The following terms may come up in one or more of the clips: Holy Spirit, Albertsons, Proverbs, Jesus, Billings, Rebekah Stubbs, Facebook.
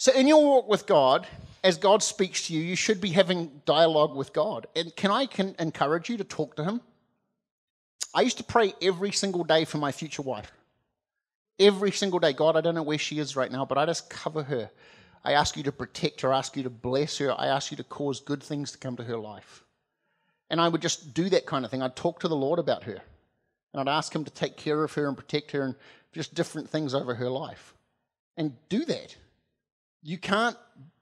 So in your walk with God, as God speaks to you, you should be having dialogue with God. And can I encourage you to talk to him? I used to pray every single day for my future wife. Every single day. God, I don't know where she is right now, but I just cover her. I ask you to protect her. I ask you to bless her. I ask you to cause good things to come to her life. And I would just do that kind of thing. I'd talk to the Lord about her. And I'd ask him to take care of her and protect her and just different things over her life. And do that. You can't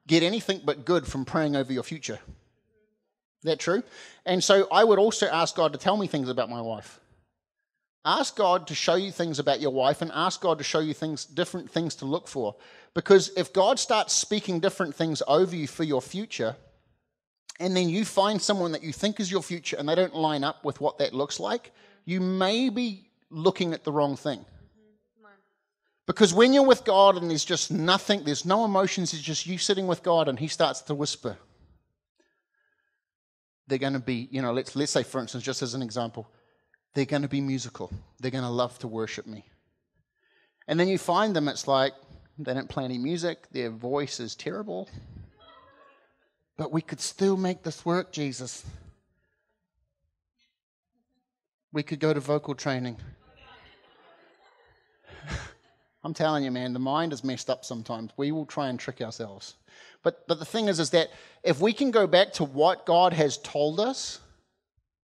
get anything but good from praying over your future. Is that true? And so I would also ask God to tell me things about my wife. Ask God to show you things about your wife, and ask God to show you things, different things to look for. Because if God starts speaking different things over you for your future, and then you find someone that you think is your future and they don't line up with what that looks like, you may be looking at the wrong thing. Because when you're with God and there's just nothing, there's no emotions, it's just you sitting with God, and he starts to whisper. They're going to be, you know, let's say, for instance, just as an example, they're going to be musical. They're going to love to worship me. And then you find them, it's like, they don't play any music, their voice is terrible. But we could still make this work, Jesus. We could go to vocal training. I'm telling you, man, the mind is messed up sometimes. We will try and trick ourselves. But the thing is that if we can go back to what God has told us,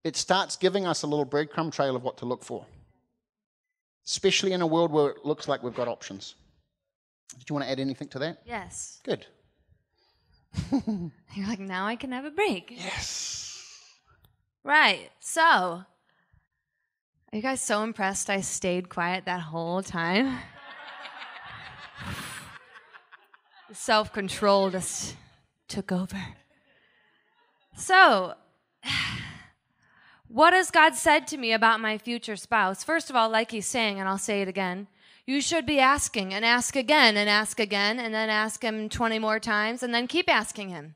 it starts giving us a little breadcrumb trail of what to look for, especially in a world where it looks like we've got options. Did you want to add anything to that? Yes. Good. You're like, now I can have a break. Yes. Right. So, are you guys so impressed I stayed quiet that whole time? The self-control just took over. So, what has God said to me about my future spouse? First of all, like he's saying, and I'll say it again, you should be asking and ask again and ask again and then ask him 20 more times and then keep asking him.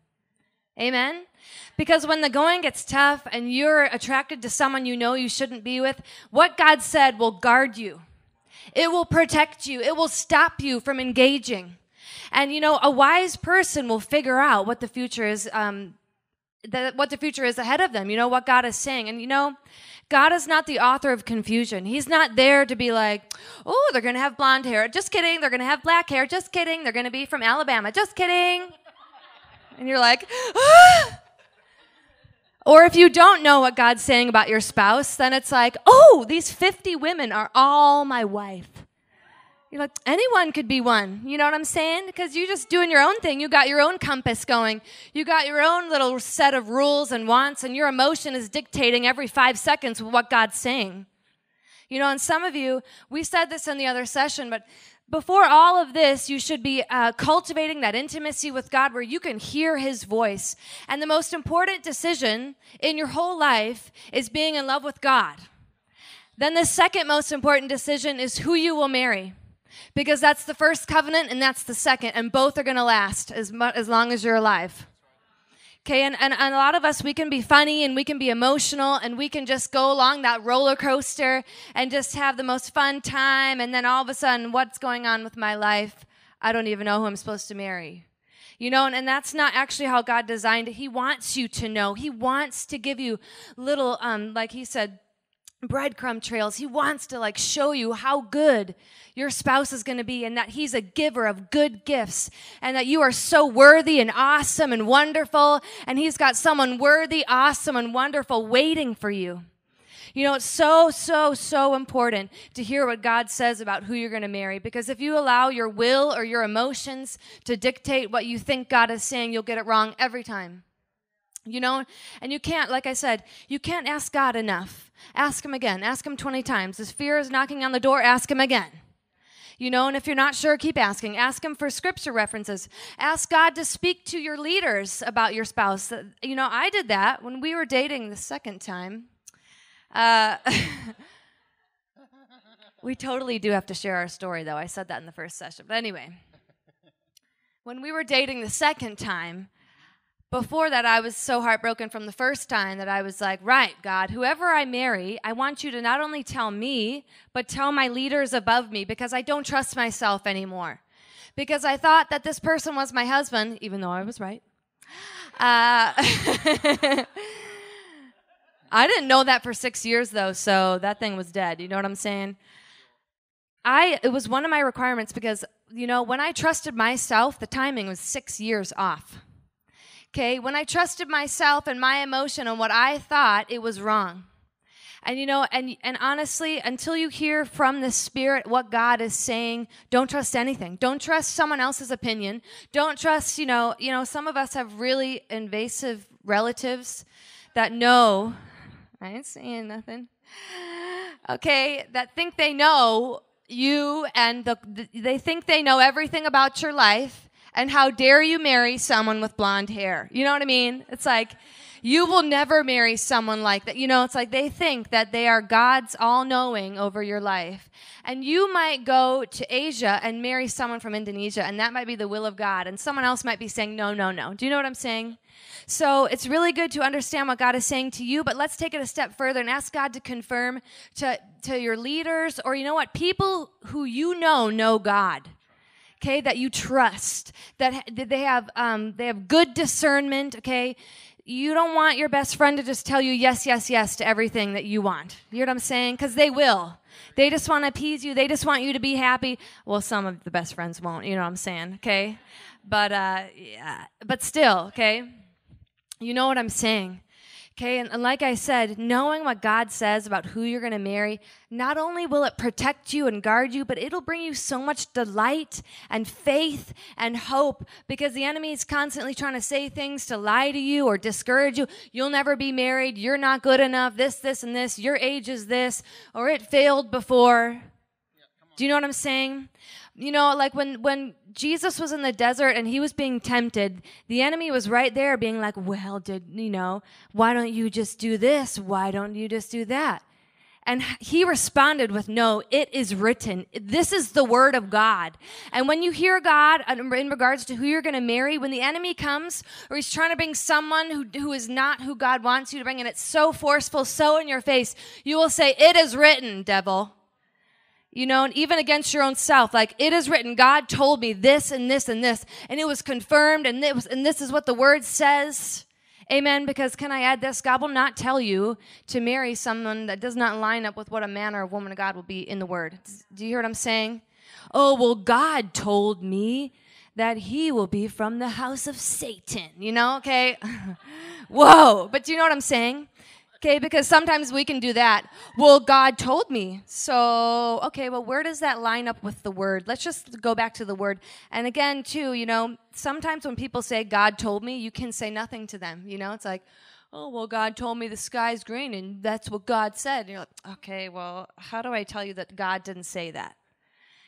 Amen? Because when the going gets tough and you're attracted to someone you know you shouldn't be with, what God said will guard you. It will protect you. It will stop you from engaging. And, you know, a wise person will figure out what the future is, what the future is ahead of them. You know, what God is saying. And, you know, God is not the author of confusion. He's not there to be like, oh, they're going to have blonde hair. Just kidding. They're going to have black hair. Just kidding. They're going to be from Alabama. Just kidding. And you're like, ah! Or if you don't know what God's saying about your spouse, then it's like, oh, these 50 women are all my wife. You're like, anyone could be one. You know what I'm saying? Because you're just doing your own thing. You got your own compass going. You got your own little set of rules and wants, and your emotion is dictating every 5 seconds what God's saying. You know, and some of you, we said this in the other session, but before all of this, you should be cultivating that intimacy with God where you can hear his voice. And the most important decision in your whole life is being in love with God. Then the second most important decision is who you will marry. Because that's the first covenant and that's the second, and both are going to last as long as you're alive. Okay, and a lot of us, we can be funny and we can be emotional and we can just go along that roller coaster and just have the most fun time, and then all of a sudden, what's going on with my life? I don't even know who I'm supposed to marry. You know, and that's not actually how God designed it. He wants you to know. He wants to give you little, like he said, breadcrumb trails. He wants to like show you how good your spouse is going to be, and that he's a giver of good gifts, and that you are so worthy and awesome and wonderful, and he's got someone worthy, awesome, and wonderful waiting for you. You know, it's so important to hear what God says about who you're going to marry, because if you allow your will or your emotions to dictate what you think God is saying, you'll get it wrong every time. You know, and you can't, like I said, you can't ask God enough. Ask him again. Ask him 20 times. His fear is knocking on the door, ask him again. You know, and if you're not sure, keep asking. Ask him for scripture references. Ask God to speak to your leaders about your spouse. You know, I did that when we were dating the second time. We totally do have to share our story, though. I said that in the first session. But anyway, when we were dating the second time, before that, I was so heartbroken from the first time that I was like, right, God, whoever I marry, I want you to not only tell me, but tell my leaders above me, because I don't trust myself anymore. because I thought that this person was my husband, even though I was right. I didn't know that for 6 years, though, so that thing was dead. You know what I'm saying? It was one of my requirements because, you know, when I trusted myself, the timing was 6 years off. Okay, when I trusted myself and my emotion and what I thought, it was wrong. And, you know, and honestly, until you hear from the Spirit what God is saying, don't trust anything. Don't trust someone else's opinion. Don't trust, you know, some of us have really invasive relatives that know, I ain't saying nothing, okay, that think they know you and they think they know everything about your life. And how dare you marry someone with blonde hair? You know what I mean? It's like, you will never marry someone like that. You know, it's like they think that they are God's all-knowing over your life. And you might go to Asia and marry someone from Indonesia, and that might be the will of God. And someone else might be saying, no, no, no. Do you know what I'm saying? So it's really good to understand what God is saying to you, but let's take it a step further and ask God to confirm to your leaders or, you know what, people who you know God. Okay, that you trust, that they have good discernment, okay? You don't want your best friend to just tell you yes, yes, yes to everything that you want. You know what I'm saying? Because they will. They just want to appease you. They just want you to be happy. Well, some of the best friends won't, you know what I'm saying, okay? But, yeah, but still, okay? You know what I'm saying. Okay, and like I said, knowing what God says about who you're going to marry, not only will it protect you and guard you, but it'll bring you so much delight and faith and hope because the enemy is constantly trying to say things to lie to you or discourage you. You'll never be married. You're not good enough. This, and this. Your age is this, or it failed before. Do you know what I'm saying? You know, like when Jesus was in the desert and he was being tempted, the enemy was right there being like, well, why don't you just do this? Why don't you just do that? And he responded with, no, it is written. This is the word of God. And when you hear God in regards to who you're going to marry, when the enemy comes or he's trying to bring someone who is not who God wants you to bring, and it's so forceful, so in your face, you will say, it is written, devil. You know, and even against your own self, like it is written, God told me this and this and this, and it was confirmed, and this is what the word says. Amen. Because can I add this? God will not tell you to marry someone that does not line up with what a man or a woman of God will be in the word. Do you hear what I'm saying? Oh, well, God told me that he will be from the house of Satan, you know, okay. Whoa. But do you know what I'm saying? Okay, because sometimes we can do that. Well, God told me. So, okay, well, where does that line up with the word? Let's just go back to the word. And again, too, you know, sometimes when people say, God told me, you can say nothing to them. You know, it's like, oh, well, God told me the sky's green, and that's what God said. And you're like, okay, well, how do I tell you that God didn't say that?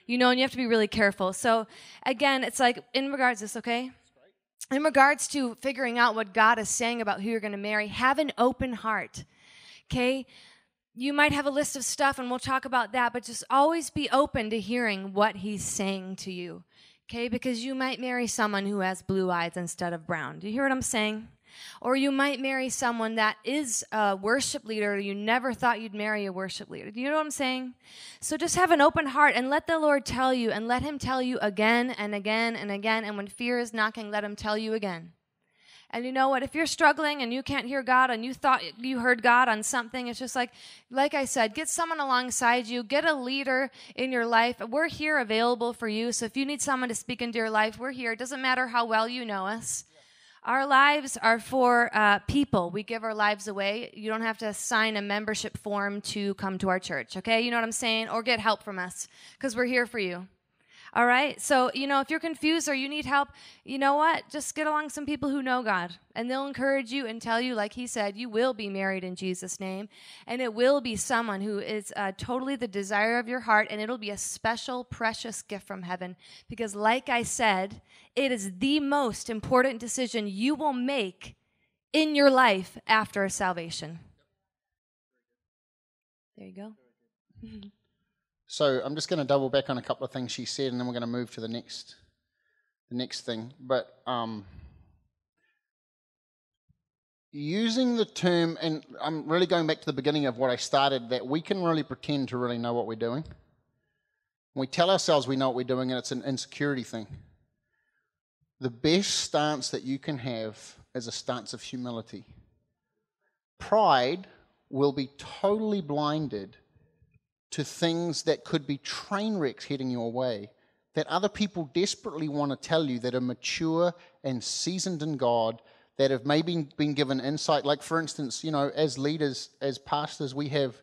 You know, and you have to be really careful. So, again, it's like, in regards to this, okay? In regards to figuring out what God is saying about who you're going to marry, have an open heart, okay? You might have a list of stuff, and we'll talk about that, but just always be open to hearing what he's saying to you, okay? Because you might marry someone who has blue eyes instead of brown. Do you hear what I'm saying? Or you might marry someone that is a worship leader. You never thought you'd marry a worship leader. Do you know what I'm saying? So just have an open heart and let the Lord tell you, and let him tell you again and again and again. And when fear is knocking, let him tell you again. And you know what? If you're struggling and you can't hear God and you thought you heard God on something, it's just like I said, get someone alongside you. Get a leader in your life. We're here available for you. So if you need someone to speak into your life, we're here. It doesn't matter how well you know us. Our lives are for people. We give our lives away. You don't have to sign a membership form to come to our church, okay? You know what I'm saying? Or get help from us because we're here for you, all right? So, you know, if you're confused or you need help, you know what? Just get along some people who know God, and they'll encourage you and tell you, like he said, you will be married in Jesus' name, and it will be someone who is totally the desire of your heart, and it'll be a special, precious gift from heaven because, like I said, it is the most important decision you will make in your life after salvation. There you go. So I'm just going to double back on a couple of things she said, and then we're going to move to the next thing. But using the term, and I'm really going back to the beginning of what I started, that we can really pretend to really know what we're doing. We tell ourselves we know what we're doing, and it's an insecurity thing. The best stance that you can have is a stance of humility. Pride will be totally blinded to things that could be train wrecks heading your way, that other people desperately want to tell you, that are mature and seasoned in God, that have maybe been given insight. Like, for instance, you know, as leaders, as pastors, we have,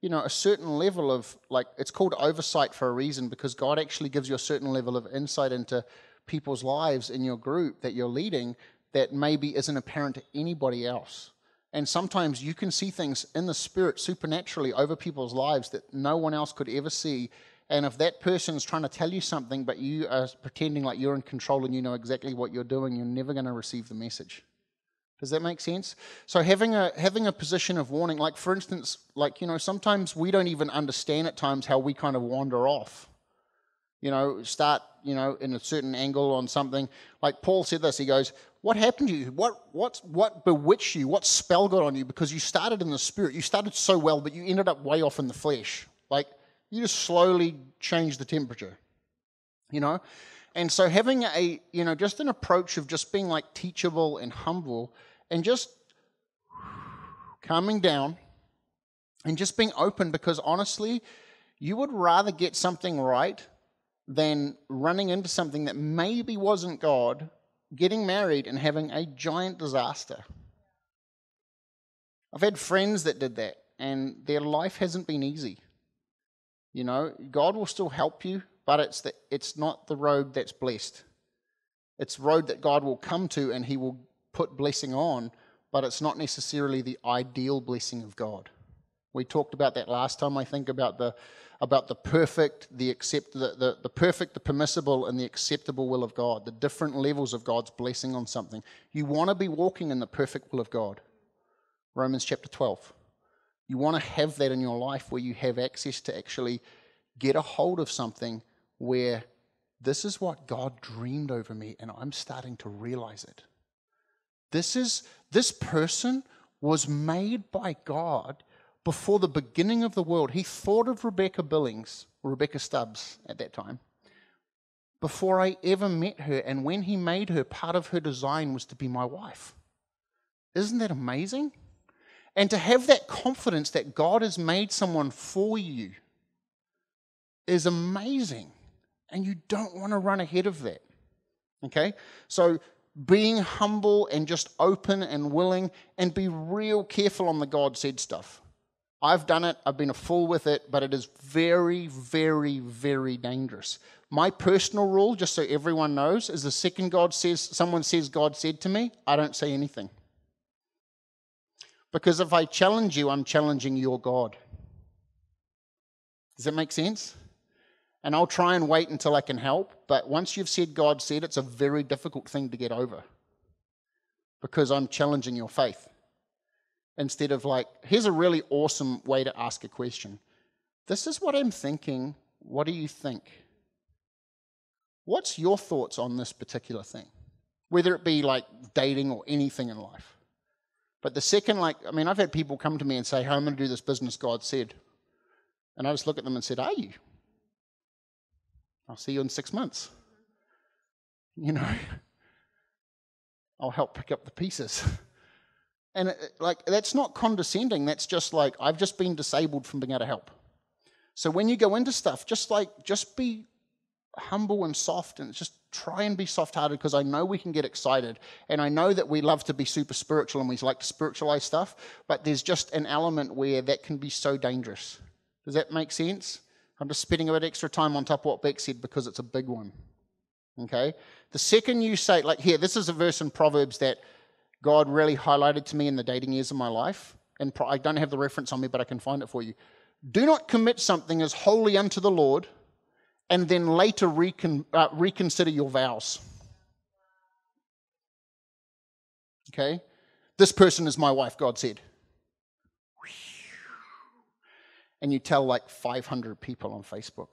you know, a certain level of, like, it's called oversight for a reason, because God actually gives you a certain level of insight into people's lives in your group that you're leading that maybe isn't apparent to anybody else. And sometimes you can see things in the spirit supernaturally over people's lives that no one else could ever see. And if that person's trying to tell you something, but you are pretending like you're in control and you know exactly what you're doing, you're never going to receive the message. Does that make sense? So having a position of warning, like, for instance, like, you know, sometimes we don't even understand at times how we kind of wander off. You know, start, you know, in a certain angle on something. Like Paul said this, he goes, what happened to you? What bewitched you? What spell got on you? Because you started in the spirit. You started so well, but you ended up way off in the flesh. Like, you just slowly change the temperature, you know? And so having a, you know, just an approach of just being like teachable and humble and just calming down and just being open, because honestly, you would rather get something right than running into something that maybe wasn't God, getting married and having a giant disaster. I've had friends that did that and their life hasn't been easy. You know, God will still help you, but it's not the road that's blessed. It's road that God will come to and he will put blessing on, but it's not necessarily the ideal blessing of God. We talked about that last time, I think, about the perfect, the permissible, and the acceptable will of God, the different levels of God's blessing on something. You want to be walking in the perfect will of God. Romans chapter 12. You want to have that in your life where you have access to actually get a hold of something where this is what God dreamed over me and I'm starting to realize it. This person was made by God before the beginning of the world. He thought of Rebekah Billings, or Rebekah Stubbs at that time, before I ever met her, and when he made her, part of her design was to be my wife. Isn't that amazing? And to have that confidence that God has made someone for you is amazing. And you don't want to run ahead of that. Okay? So being humble and just open and willing, and be real careful on the God said stuff. I've done it. I've been a fool with it. But it is very, very, very dangerous. My personal rule, just so everyone knows, is the second someone says God said to me, I don't say anything. Because if I challenge you, I'm challenging your God. Does that make sense? And I'll try and wait until I can help, but once you've said God said, it's a very difficult thing to get over. Because I'm challenging your faith. Instead of like, here's a really awesome way to ask a question. This is what I'm thinking. What do you think? What's your thoughts on this particular thing? Whether it be like dating or anything in life. But the second, like, I mean, I've had people come to me and say, hey, I'm going to do this business God said. And I just look at them and said, are you? I'll see you in 6 months. You know, I'll help pick up the pieces. And, like, that's not condescending. That's just, like, I've just been disabled from being able to help. So when you go into stuff, just be humble and soft, and just try and be soft-hearted, because I know we can get excited, and I know that we love to be super spiritual and we like to spiritualize stuff, but there's just an element where that can be so dangerous. Does that make sense? I'm just spending a bit extra time on top of what Beck said because it's a big one. Okay? The second you say, like, here, this is a verse in Proverbs that God really highlighted to me in the dating years of my life, and I don't have the reference on me, but I can find it for you. Do not commit something as holy unto the Lord, and then later reconsider your vows. Okay? This person is my wife, God said. And you tell like 500 people on Facebook.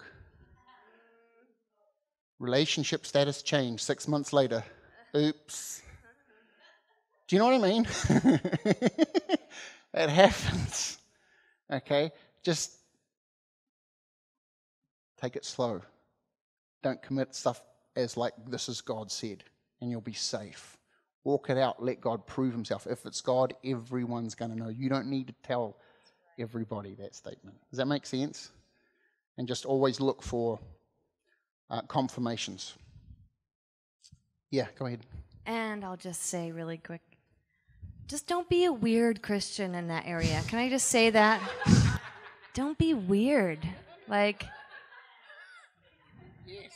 Relationship status changed 6 months later. Oops. Do you know what I mean? It happens. Okay? Just Take it slow. Don't commit stuff as like, this is God said, and you'll be safe. Walk it out. Let God prove himself. If it's God, everyone's going to know. You don't need to tell everybody that statement. Does that make sense? And just always look for confirmations. Yeah, go ahead. And I'll just say really quick, just don't be a weird Christian in that area. Can I just say that? Don't be weird. Like, yes.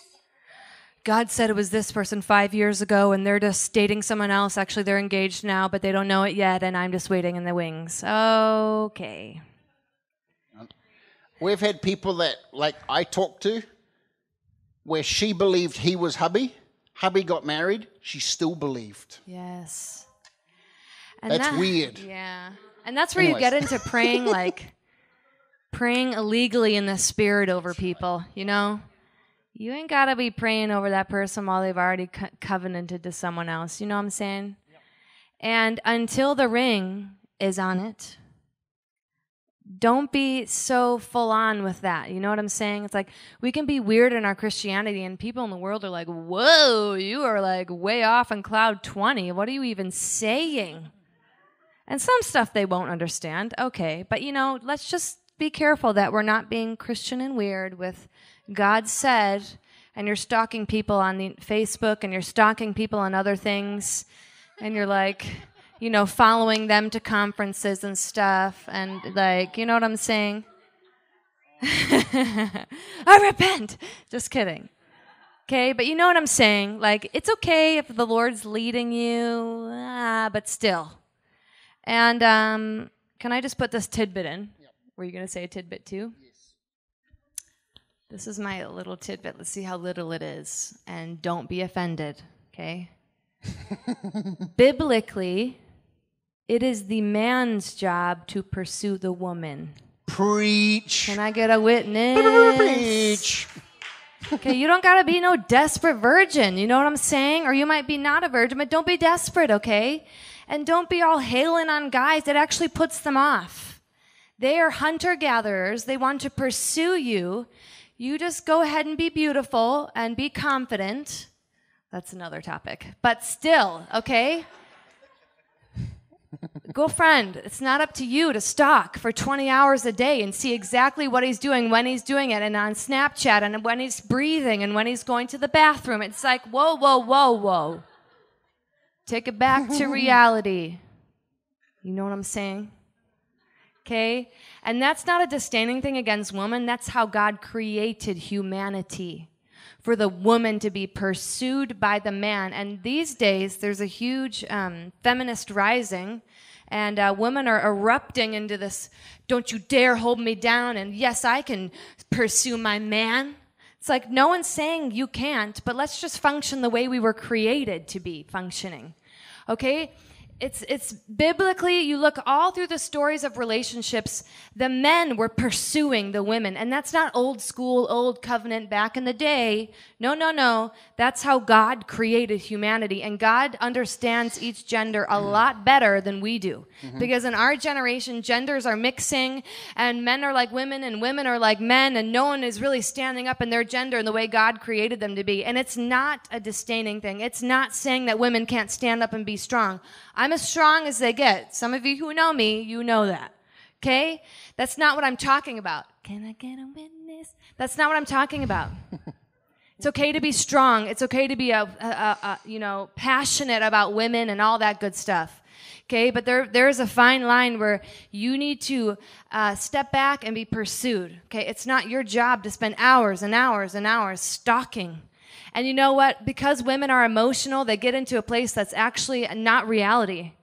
God said it was this person 5 years ago, and they're just dating someone else. Actually, they're engaged now, but they don't know it yet, and I'm just waiting in the wings. Okay. We've had people that, like, I talked to, where she believed he was hubby. Hubby got married. She still believed. Yes. And that's weird. Yeah. And that's where you get into praying, like, praying illegally in the spirit over people, you know? You ain't got to be praying over that person while they've already covenanted to someone else. You know what I'm saying? Yep. And until the ring is on it, don't be so full on with that. You know what I'm saying? It's like we can be weird in our Christianity, and people in the world are like, whoa, you are like way off in cloud 20. What are you even saying? And some stuff they won't understand. Okay. But, you know, let's just be careful that we're not being Christian and weird with God said, and you're stalking people on the Facebook, and you're stalking people on other things, and you're like, you know, following them to conferences and stuff, and like, you know what I'm saying? I repent. Just kidding. Okay, but you know what I'm saying? Like, it's okay if the Lord's leading you, but still. And can I just put this tidbit in? Yep. Were you going to say a tidbit too? Yes. This is my little tidbit. Let's see how little it is. And don't be offended, okay? Biblically, it is the man's job to pursue the woman. Preach. Can I get a witness? Preach. Okay, you don't got to be no desperate virgin. You know what I'm saying? Or you might be not a virgin, but don't be desperate, okay? And don't be all hailing on guys. That actually puts them off. They are hunter-gatherers. They want to pursue you. You just go ahead and be beautiful and be confident. That's another topic. But still, okay? Girlfriend, it's not up to you to stalk for 20 hours a day and see exactly what he's doing, when he's doing it, and on Snapchat, and when he's breathing, and when he's going to the bathroom. It's like, whoa, whoa, whoa, whoa. Take it back to reality. You know what I'm saying? Okay? And that's not a disdaining thing against women. That's how God created humanity, for the woman to be pursued by the man. And these days, there's a huge feminist rising, and women are erupting into this, don't you dare hold me down, and yes, I can pursue my man. It's like, no one's saying you can't, but let's just function the way we were created to be functioning, okay? It's biblically, you look all through the stories of relationships, the men were pursuing the women. And that's not old school, old covenant back in the day. No, no, no. That's how God created humanity. And God understands each gender a lot better than we do. Mm-hmm. Because in our generation, genders are mixing, and men are like women, and women are like men, and no one is really standing up in their gender in the way God created them to be. And it's not a disdaining thing. It's not saying that women can't stand up and be strong. I'm as strong as they get. Some of you who know me, you know that. Okay? That's not what I'm talking about. Can I get a witness? That's not what I'm talking about. It's okay to be strong. It's okay to be passionate about women and all that good stuff. Okay? But there is a fine line where you need to step back and be pursued. Okay? It's not your job to spend hours and hours and hours stalking. And you know what? Because women are emotional, they get into a place that's actually not reality.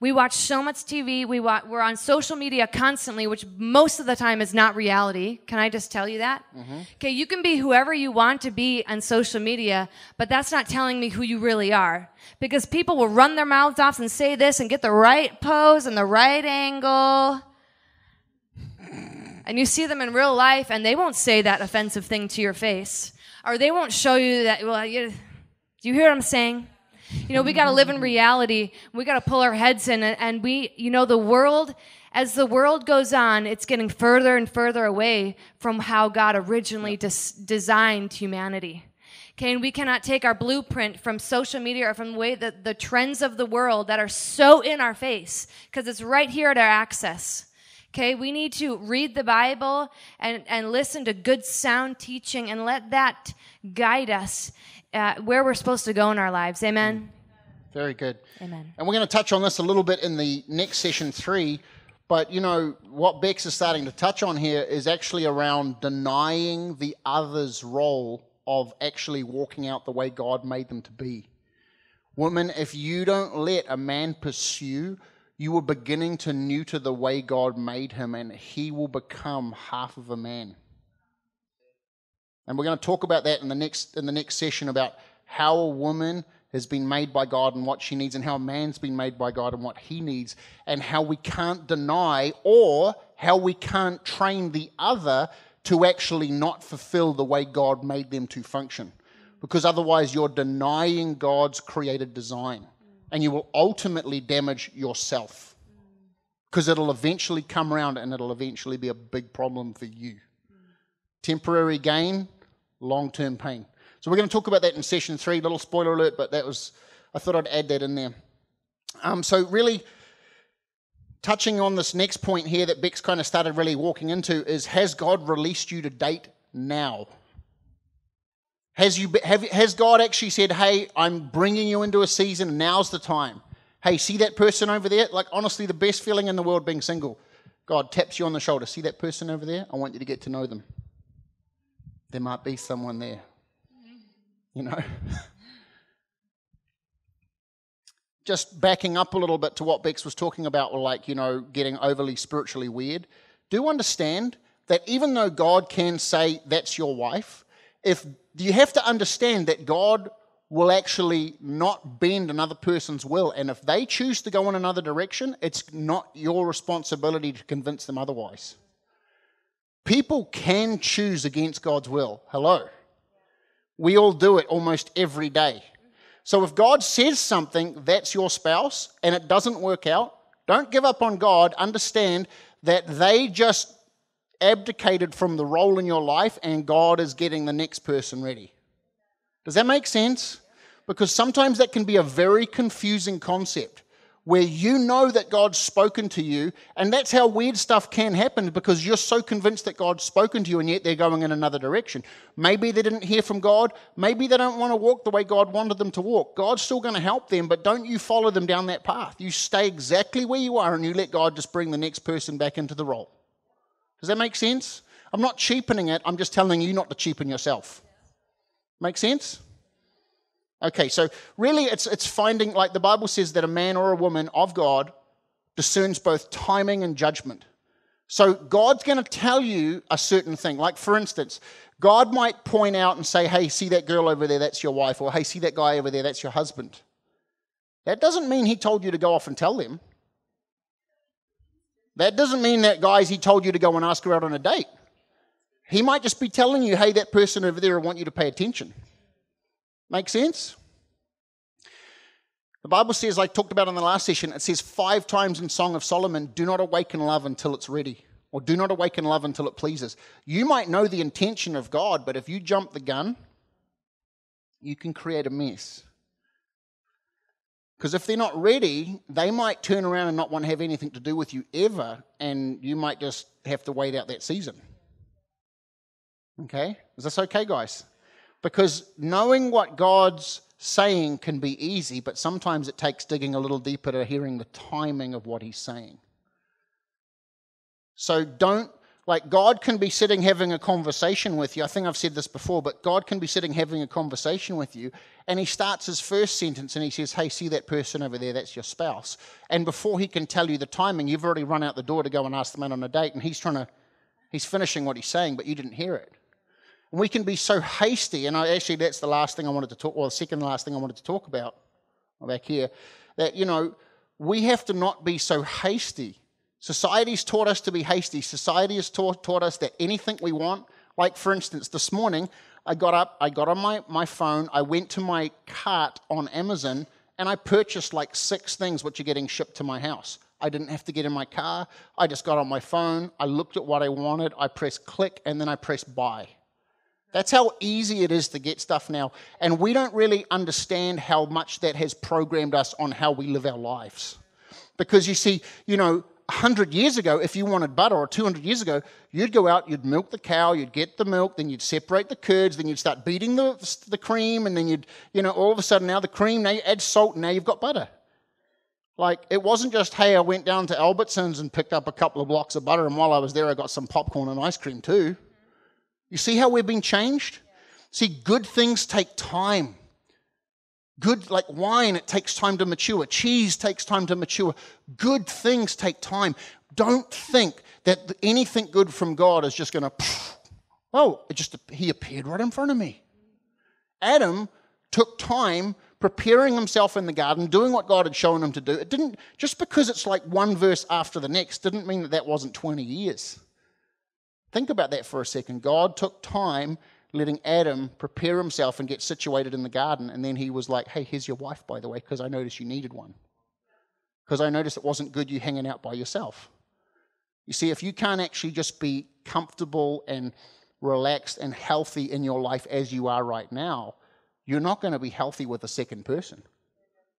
We watch so much TV. We're on social media constantly, which most of the time is not reality. Can I just tell you that? Mm-hmm. Okay, you can be whoever you want to be on social media, but that's not telling me who you really are. Because people will run their mouths off and say this and get the right pose and the right angle. And you see them in real life, and they won't say that offensive thing to your face. Or they won't show you that. Well, do you hear what I'm saying? You know, we got to live in reality. We got to pull our heads in, and we, you know, the world, as the world goes on, it's getting further and further away from how God originally designed humanity. Okay, and we cannot take our blueprint from social media or from the way that the trends of the world that are so in our face, because it's right here at our access. Okay, we need to read the Bible and listen to good sound teaching and let that guide us where we're supposed to go in our lives. Amen? Very good. Amen. And we're going to touch on this a little bit in the next session 3, but you know, what Bex is starting to touch on here is actually around denying the other's role of actually walking out the way God made them to be. Women, if you don't let a man pursue, you were beginning to neuter the way God made him, and he will become half of a man. And we're going to talk about that in the next session, about how a woman has been made by God and what she needs, and how a man's been made by God and what he needs, and how we can't deny or how we can't train the other to actually not fulfill the way God made them to function. Because otherwise you're denying God's created design. And you will ultimately damage yourself, because it'll eventually come around and it'll eventually be a big problem for you. Temporary gain, long-term pain. So we're going to talk about that in session 3. Little spoiler alert, but that was, I thought I'd add that in there. So really touching on this next point here that Bex kind of started really walking into is, has God released you to date now? Has God actually said, hey, I'm bringing you into a season, now's the time. Hey, see that person over there? Like, honestly, the best feeling in the world being single. God taps you on the shoulder. See that person over there? I want you to get to know them. There might be someone there, you know. Just backing up a little bit to what Bex was talking about, like, you know, getting overly spiritually weird. Do understand that even though God can say, that's your wife, if you have to understand that God will actually not bend another person's will, and if they choose to go in another direction, it's not your responsibility to convince them otherwise. People can choose against God's will. Hello. We all do it almost every day. So if God says something, that's your spouse, and it doesn't work out, don't give up on God. Understand that they just abdicated from the role in your life, and God is getting the next person ready. Does that make sense? Because sometimes that can be a very confusing concept, where you know that God's spoken to you, and that's how weird stuff can happen, because you're so convinced that God's spoken to you, and yet they're going in another direction. Maybe they didn't hear from God. Maybe they don't want to walk the way God wanted them to walk. God's still going to help them, but don't you follow them down that path. You stay exactly where you are, and you let God just bring the next person back into the role. Does that make sense? I'm not cheapening it. I'm just telling you not to cheapen yourself. Make sense? Okay, so really it's finding, like the Bible says, that a man or a woman of God discerns both timing and judgment. So God's going to tell you a certain thing. Like, for instance, God might point out and say, hey, see that girl over there, that's your wife. Or hey, see that guy over there, that's your husband. That doesn't mean he told you to go off and tell them. That doesn't mean that, guys, he told you to go and ask her out on a date. He might just be telling you, hey, that person over there, I want you to pay attention. Make sense? The Bible says, like talked about in the last session, it says 5 times in Song of Solomon, do not awaken love until it's ready, or do not awaken love until it pleases. You might know the intention of God, but if you jump the gun, you can create a mess. Because if they're not ready, they might turn around and not want to have anything to do with you ever, and you might just have to wait out that season. Okay? Is this okay, guys? Because knowing what God's saying can be easy, but sometimes it takes digging a little deeper to hearing the timing of what he's saying. So don't, like, God can be sitting having a conversation with you. I think I've said this before, but God can be sitting having a conversation with you, and he starts his first sentence and he says, hey, see that person over there, that's your spouse. And before he can tell you the timing, you've already run out the door to go and ask them out on a date, and he's finishing what he's saying, but you didn't hear it. And we can be so hasty, and actually that's the last thing I wanted to talk, or the second last thing I wanted to talk about back here, that, you know, we have to not be so hasty. Society's taught us to be hasty. Society has taught us that anything we want, like for instance, this morning, I got up, I got on my phone, I went to my cart on Amazon, and I purchased like 6 things which are getting shipped to my house. I didn't have to get in my car. I just got on my phone, I looked at what I wanted, I pressed click, and then I pressed buy. That's how easy it is to get stuff now. And we don't really understand how much that has programmed us on how we live our lives. Because you see, 100 years ago, if you wanted butter, or 200 years ago, you'd go out, you'd milk the cow, you'd get the milk, then you'd separate the curds, then you'd start beating the cream, and then you'd, all of a sudden now the cream, now you add salt, and now you've got butter. Like, it wasn't just, hey, I went down to Albertsons and picked up a couple of blocks of butter, and while I was there, I got some popcorn and ice cream too. You see how we've been changed? See, good things take time. Good, like wine, it takes time to mature. Cheese takes time to mature. Good things take time. Don't think that anything good from God is just going to, he appeared right in front of me. Adam took time preparing himself in the garden, doing what God had shown him to do. It didn't, just because it's like one verse after the next, didn't mean that wasn't 20 years. Think about that for a second. God took time letting Adam prepare himself and get situated in the garden, and then he was like, hey, here's your wife, by the way, because I noticed you needed one. Because I noticed it wasn't good you hanging out by yourself. You see, if you can't actually just be comfortable and relaxed and healthy in your life as you are right now, you're not going to be healthy with a second person.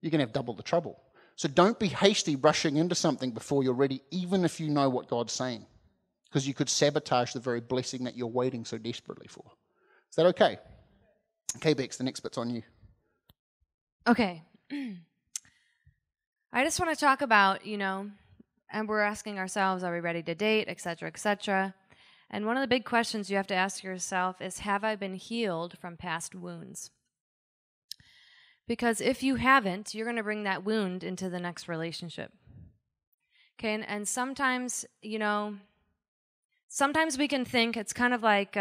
You're going to have double the trouble. So don't be hasty rushing into something before you're ready, even if you know what God's saying. Because you could sabotage the very blessing that you're waiting so desperately for. Is that okay? Okay, Bex, the next bit's on you. Okay. I just want to talk about, and we're asking ourselves, are we ready to date, et cetera, et cetera. And one of the big questions you have to ask yourself is, have I been healed from past wounds? Because if you haven't, you're going to bring that wound into the next relationship. Okay, and sometimes, sometimes we can think it's kind of like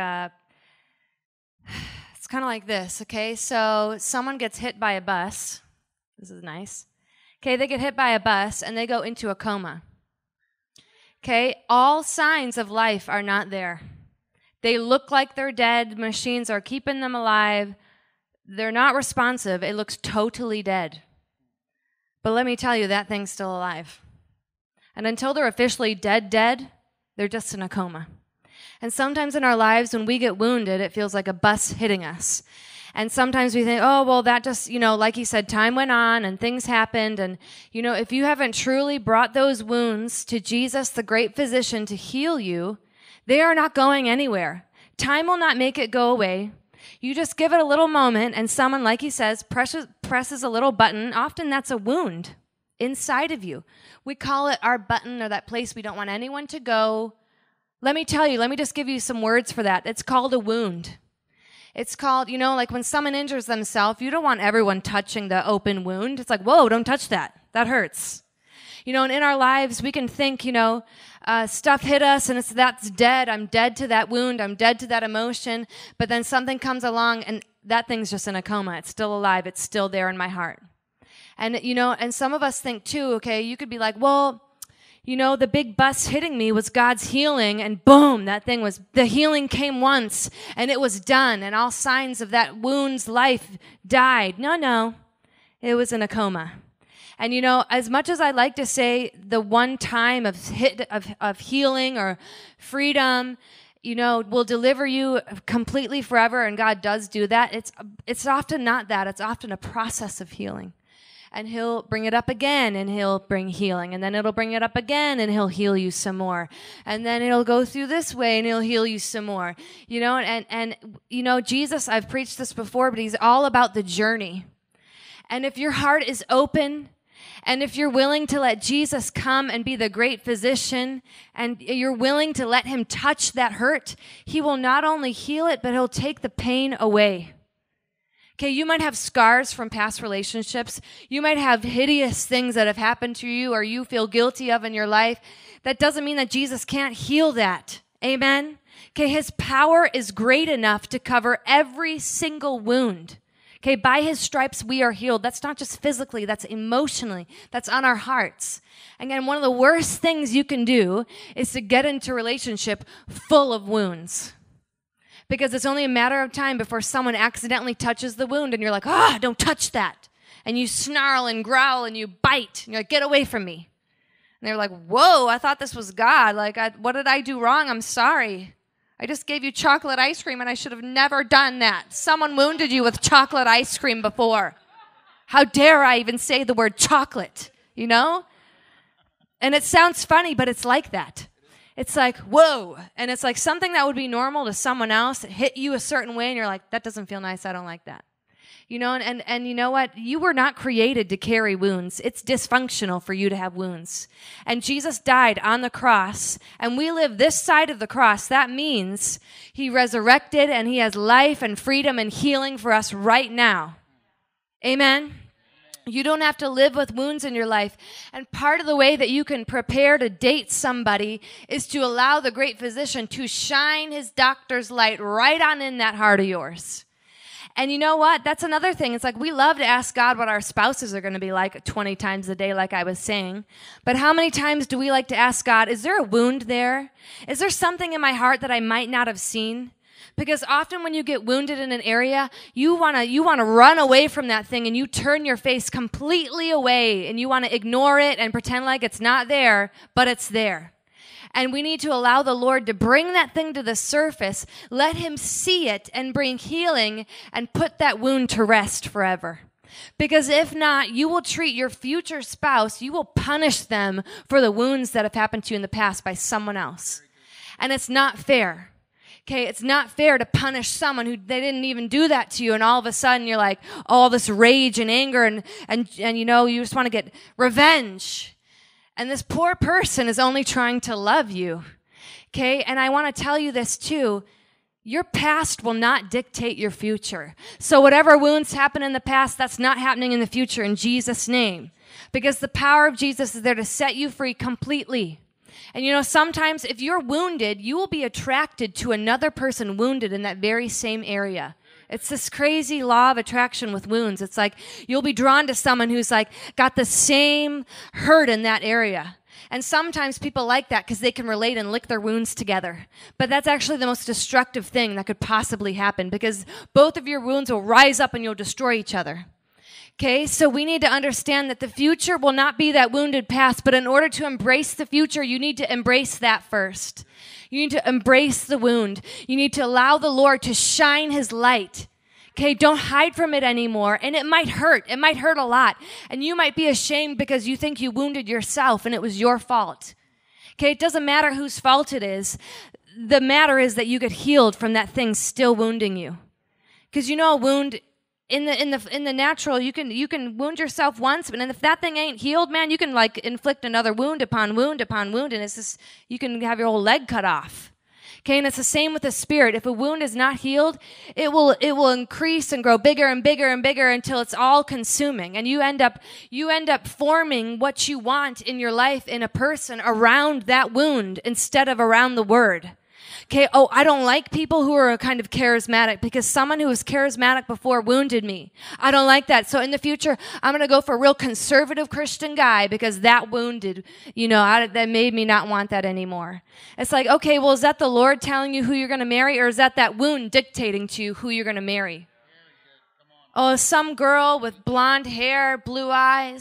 this, okay? So someone gets hit by a bus. This is nice. Okay, they get hit by a bus and they go into a coma. Okay, all signs of life are not there. They look like they're dead. Machines are keeping them alive. They're not responsive. It looks totally dead. But let me tell you, that thing's still alive. And until they're officially dead, they're just in a coma. And sometimes in our lives, when we get wounded, it feels like a bus hitting us. And sometimes we think, oh, well, that just, like you said, time went on and things happened. And, if you haven't truly brought those wounds to Jesus, the great physician, to heal you, they are not going anywhere. Time will not make it go away. You just give it a little moment, and someone, like he says, presses a little button. Often that's a wound inside of you. We call it our button, or that place we don't want anyone to go. Let me tell you, let me just give you some words for that. It's called a wound. It's called, like when someone injures themselves, you don't want everyone touching the open wound. It's like, whoa, don't touch that. That hurts. And in our lives, we can think, stuff hit us and that's dead. I'm dead to that wound. I'm dead to that emotion. But then something comes along and that thing's just in a coma. It's still alive. It's still there in my heart. And, and some of us think too, okay, you could be like, well, the big bus hitting me was God's healing, and boom, the healing came once, and it was done, and all signs of that wound's life died. No, it was in a coma. And, as much as I like to say the one time of healing or freedom, will deliver you completely forever, and God does do that, it's often not that. It's often a process of healing. And he'll bring it up again, and he'll bring healing. And then it'll bring it up again, and he'll heal you some more. And then it'll go through this way, and he'll heal you some more. Jesus, I've preached this before, but he's all about the journey. And if your heart is open, and if you're willing to let Jesus come and be the great physician, and you're willing to let him touch that hurt, he will not only heal it, but he'll take the pain away. Okay, you might have scars from past relationships. You might have hideous things that have happened to you or you feel guilty of in your life. That doesn't mean that Jesus can't heal that. Amen? Okay, his power is great enough to cover every single wound. Okay, by his stripes we are healed. That's not just physically, that's emotionally. That's on our hearts. Again, one of the worst things you can do is to get into a relationship full of wounds. because it's only a matter of time before someone accidentally touches the wound and you're like, oh, don't touch that. And you snarl and growl and you bite. And you're like, get away from me. And they're like, whoa, I thought this was God. Like, what did I do wrong? I'm sorry. I just gave you chocolate ice cream and I should have never done that. Someone wounded you with chocolate ice cream before. How dare I even say the word chocolate, you know? And it sounds funny, but it's like that. It's like, whoa. And it's like something that would be normal to someone else hit you a certain way and you're like, that doesn't feel nice. I don't like that. You know, and you know what? You were not created to carry wounds. It's dysfunctional for you to have wounds. And Jesus died on the cross, and we live this side of the cross. That means he resurrected, and he has life and freedom and healing for us right now. Amen? You don't have to live with wounds in your life. And part of the way that you can prepare to date somebody is to allow the great physician to shine his doctor's light right on in that heart of yours. And you know what? That's another thing. It's like we love to ask God what our spouses are going to be like 20 times a day, like I was saying. But how many times do we like to ask God, is there a wound there? Is there something in my heart that I might not have seen? Because often when you get wounded in an area, you want to run away from that thing and you turn your face completely away and you want to ignore it and pretend like it's not there, but it's there. And we need to allow the Lord to bring that thing to the surface, let him see it and bring healing and put that wound to rest forever. Because if not, you will treat your future spouse, you will punish them for the wounds that have happened to you in the past by someone else. And it's not fair. Okay, it's not fair to punish someone who they didn't even do that to you, and all of a sudden you're like, all this rage and anger and you know, you just want to get revenge. And this poor person is only trying to love you, okay? And I want to tell you this too. Your past will not dictate your future. So whatever wounds happen in the past, that's not happening in the future in Jesus' name. Because the power of Jesus is there to set you free completely. And you know, sometimes if you're wounded, you will be attracted to another person wounded in that very same area. It's this crazy law of attraction with wounds. It's like you'll be drawn to someone who's like got the same hurt in that area. And sometimes people like that because they can relate and lick their wounds together. But that's actually the most destructive thing that could possibly happen because both of your wounds will rise up and you'll destroy each other. Okay, so we need to understand that the future will not be that wounded past, but in order to embrace the future, you need to embrace that first. You need to embrace the wound. You need to allow the Lord to shine his light. Okay, don't hide from it anymore. And it might hurt. It might hurt a lot. And you might be ashamed because you think you wounded yourself and it was your fault. Okay, it doesn't matter whose fault it is. The matter is that you get healed from that thing still wounding you. Because you know a wound in the natural, you can wound yourself once, but if that thing ain't healed, man, you can like inflict another wound upon wound upon wound, and it's just, you can have your whole leg cut off. Okay, and it's the same with the spirit. If a wound is not healed, it will increase and grow bigger and bigger and bigger until it's all consuming, and you end up forming what you want in your life in a person around that wound instead of around the word. Okay, oh, I don't like people who are kind of charismatic because someone who was charismatic before wounded me. I don't like that. So in the future, I'm going to go for a real conservative Christian guy because that wounded, you know, that made me not want that anymore. It's like, okay, well, is that the Lord telling you who you're going to marry, or is that wound dictating to you who you're going to marry? Oh, some girl with blonde hair, blue eyes.